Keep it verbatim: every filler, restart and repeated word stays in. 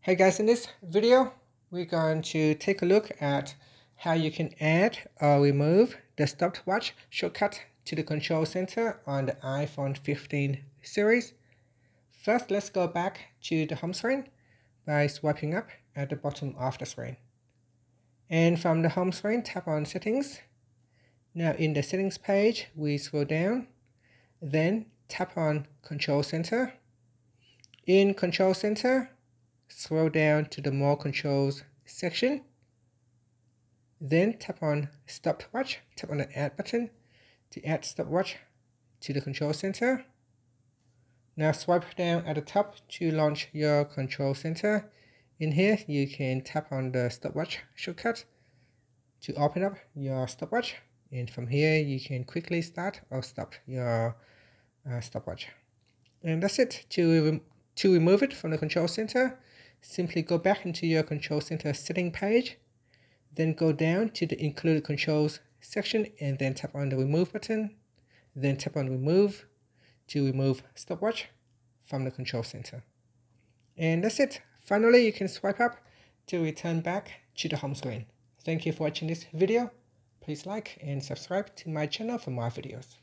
Hey guys, in this video we're going to take a look at how you can add or remove the stopwatch shortcut to the Control Center on the iPhone fifteen series. First, let's go back to the home screen by swiping up at the bottom of the screen. And from the home screen, tap on Settings. Now in the Settings page, we scroll down, then tap on Control Center. In Control Center, scroll down to the More Controls section, then tap on Stopwatch, tap on the Add button to add stopwatch to the Control Center. Now swipe down at the top to launch your Control Center. In here, you can tap on the stopwatch shortcut to open up your stopwatch, and from here you can quickly start or stop your uh, stopwatch. And that's it. To, rem to remove it from the Control Center, simply go back into your Control Center setting page, then go down to the Included Controls section and then tap on the Remove button, then tap on Remove to remove stopwatch from the Control Center. And that's it. Finally, you can swipe up to return back to the home screen. Thank you for watching this video. Please like and subscribe to my channel for more videos.